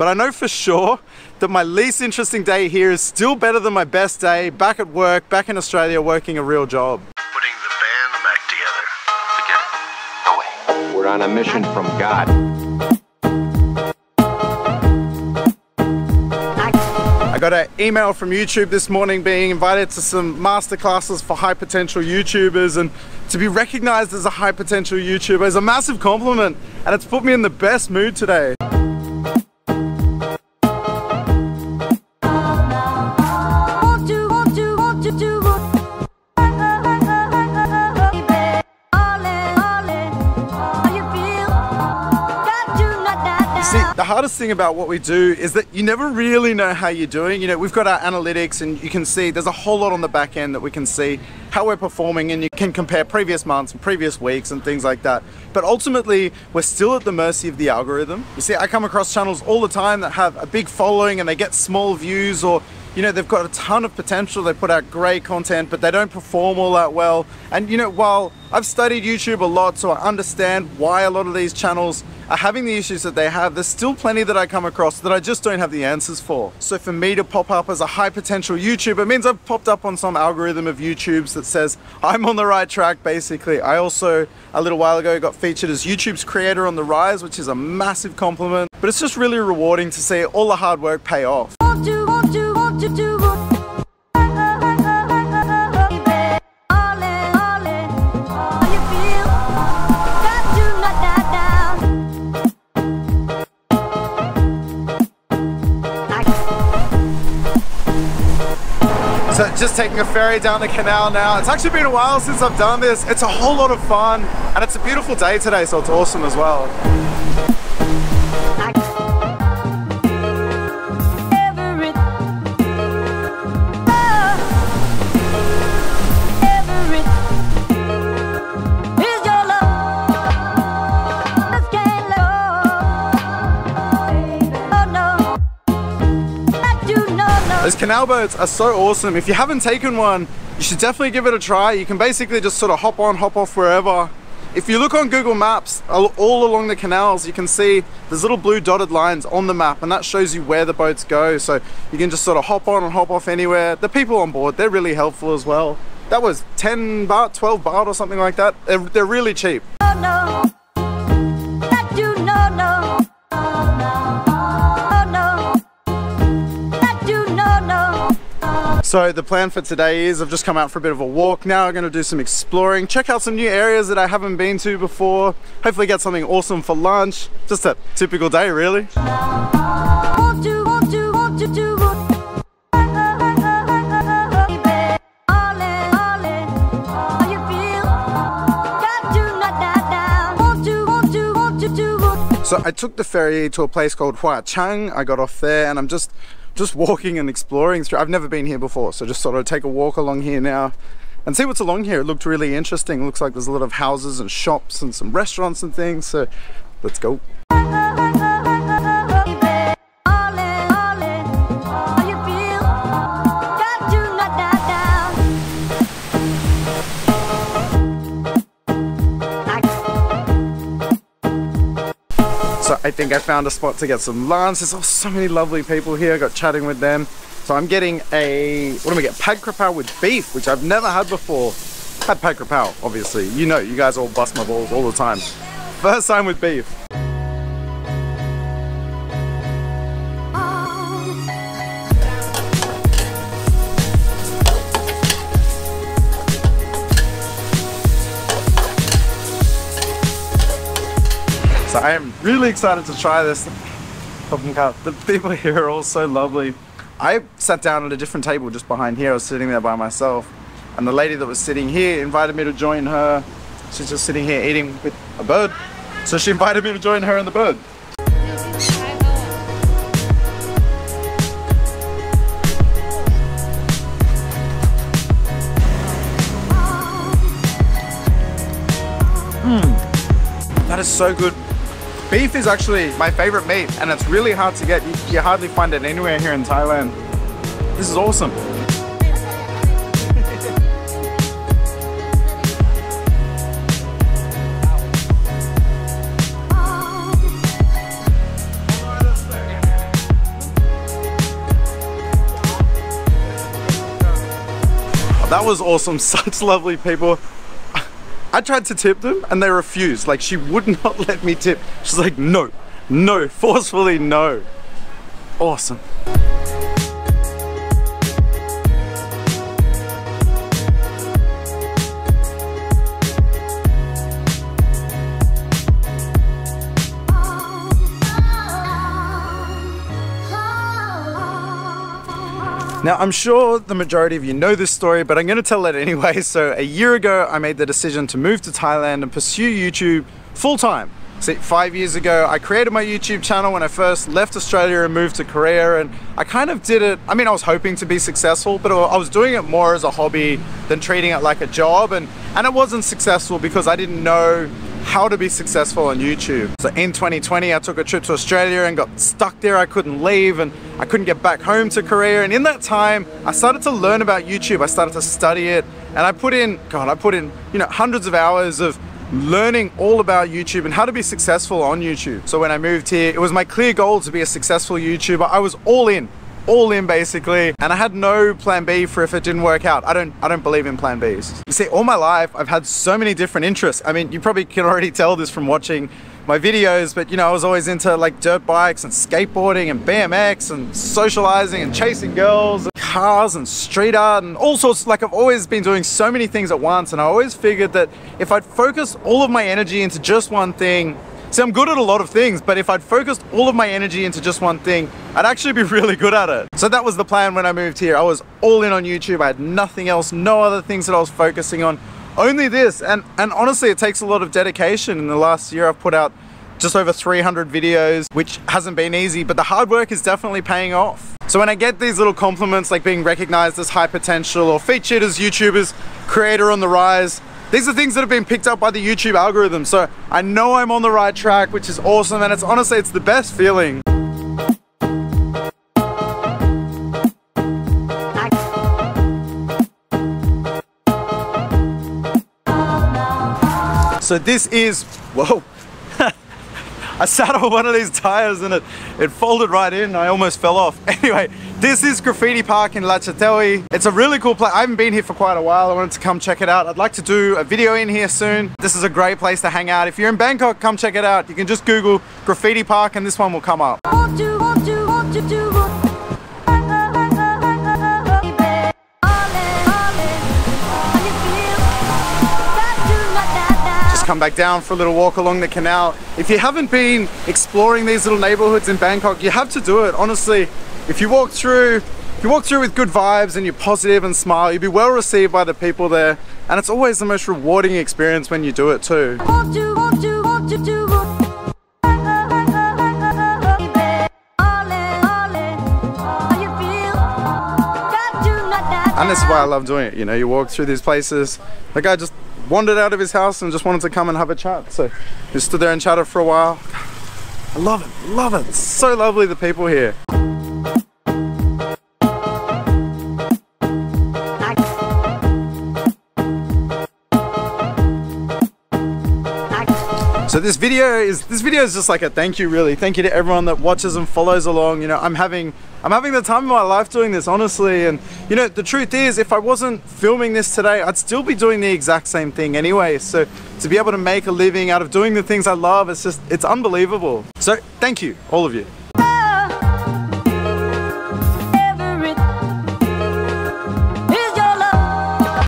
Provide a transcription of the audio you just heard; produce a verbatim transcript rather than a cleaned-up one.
But I know for sure that my least interesting day here is still better than my best day back at work, back in Australia, working a real job. Putting the band back together again. Away. We're on a mission from God. I got an email from YouTube this morning being invited to some masterclasses for high potential YouTubers, and to be recognized as a high potential YouTuber is a massive compliment, and it's put me in the best mood today. The hardest thing about what we do is that you never really know how you're doing. You know, we've got our analytics and you can see there's a whole lot on the back end that we can see how we're performing, and you can compare previous months and previous weeks and things like that. But ultimately, we're still at the mercy of the algorithm. You see, I come across channels all the time that have a big following and they get small views, or, you know, they've got a ton of potential, they put out great content, but they don't perform all that well. And, you know, while I've studied YouTube a lot, so I understand why a lot of these channels are having the issues that they have, there's still plenty that I come across that I just don't have the answers for. So for me to pop up as a high potential YouTuber means I've popped up on some algorithm of YouTube's that says I'm on the right track, basically. I also, a little while ago, got featured as YouTube's creator on the rise, which is a massive compliment. But it's just really rewarding to see all the hard work pay off. Won't you, won't you, won't you do? So just taking a ferry down the canal now. It's actually been a while since I've done this. It's a whole lot of fun, and it's a beautiful day today, so it's awesome as well. Those canal boats are so awesome. If you haven't taken one, you should definitely give it a try. You can basically just sort of hop on, hop off wherever. If you look on Google Maps, all along the canals, you can see there's little blue dotted lines on the map, and that shows you where the boats go. So you can just sort of hop on and hop off anywhere. The people on board, they're really helpful as well. That was ten baht, twelve baht or something like that. They're, they're really cheap. Oh, no. That you know, no. So the plan for today is I've just come out for a bit of a walk now. I'm going to do some exploring, check out some new areas that I haven't been to before, hopefully get something awesome for lunch. Just a typical day, really. So I took the ferry to a place called Hua Chang. I got off there and I'm just just walking and exploring through. I've never been here before, so just sort of take a walk along here now and see what's along here. It looked really interesting. It looks like there's a lot of houses and shops and some restaurants and things, so let's go. So I think I found a spot to get some lunch. There's oh, so many lovely people here. I got chatting with them. So I'm getting a, what am I getting? Pad Kra Pow with beef, which I've never had before. Had Pad Kra Pow, obviously. You know, you guys all bust my balls all the time. First time with beef. So I am really excited to try this. The people here are all so lovely. I sat down at a different table just behind here. I was sitting there by myself. And the lady that was sitting here invited me to join her. She's just sitting here eating with a bird. So she invited me to join her and the bird. Mm, that is so good. Beef is actually my favorite meat, and it's really hard to get. You, you hardly find it anywhere here in Thailand. This is awesome. That was awesome. Such lovely people. I tried to tip them and they refused. Like, she would not let me tip. She's like, no, no, forcefully no. Awesome. Now, I'm sure the majority of you know this story, but I'm going to tell it anyway. So a year ago, I made the decision to move to Thailand and pursue YouTube full time. See, five years ago, I created my YouTube channel when I first left Australia and moved to Korea. And I kind of did it. I mean, I was hoping to be successful, but I was doing it more as a hobby than treating it like a job. And, and it wasn't successful because I didn't know how to be successful on YouTube. So in twenty twenty, I took a trip to Australia and got stuck there. I couldn't leave and I couldn't get back home to Korea. And in that time, I started to learn about YouTube. I started to study it. And I put in, God, I put in, you know, hundreds of hours of learning all about YouTube and how to be successful on YouTube. So when I moved here, it was my clear goal to be a successful YouTuber. I was all in. all in basically, and I had no plan B for if it didn't work out. I don't I don't believe in plan Bs. You see, all my life I've had so many different interests. I mean, you probably can already tell this from watching my videos, but you know, I was always into like dirt bikes and skateboarding and B M X and socializing and chasing girls and cars and street art and all sorts. Like, I've always been doing so many things at once, and I always figured that if I'd focus all of my energy into just one thing, see, I'm good at a lot of things, but if I'd focused all of my energy into just one thing, I'd actually be really good at it. So that was the plan when I moved here. I was all in on YouTube. I had nothing else, no other things that I was focusing on, only this. And, and honestly, it takes a lot of dedication. In the last year, I've put out just over three hundred videos, which hasn't been easy, but the hard work is definitely paying off. So when I get these little compliments, like being recognized as high potential or featured as YouTubers, creator on the rise, these are things that have been picked up by the YouTube algorithm. So I know I'm on the right track, which is awesome. And it's honestly, it's the best feeling. So this is, whoa. I sat on one of these tires and it, it folded right in. I almost fell off. Anyway, this is Graffiti Park in Ratchathewi. It's a really cool place. I haven't been here for quite a while. I wanted to come check it out. I'd like to do a video in here soon. This is a great place to hang out. If you're in Bangkok, come check it out. You can just Google Graffiti Park and this one will come up. Come back down for a little walk along the canal. If you haven't been exploring these little neighborhoods in Bangkok, you have to do it. Honestly, if you walk through, if you walk through with good vibes and you're positive and smile, you'll be well received by the people there. And it's always the most rewarding experience when you do it too. And this is why I love doing it. You know, you walk through these places. The guy just wandered out of his house and just wanted to come and have a chat. So just stood there and chatted for a while. I love it, love it. It's so lovely, the people here. So this video is this video is just like a thank you, really. Thank you to everyone that watches and follows along. You know, I'm having I'm having the time of my life doing this, honestly. And you know, the truth is, if I wasn't filming this today, I'd still be doing the exact same thing anyway. So to be able to make a living out of doing the things I love, it's just it's unbelievable. So thank you, all of you.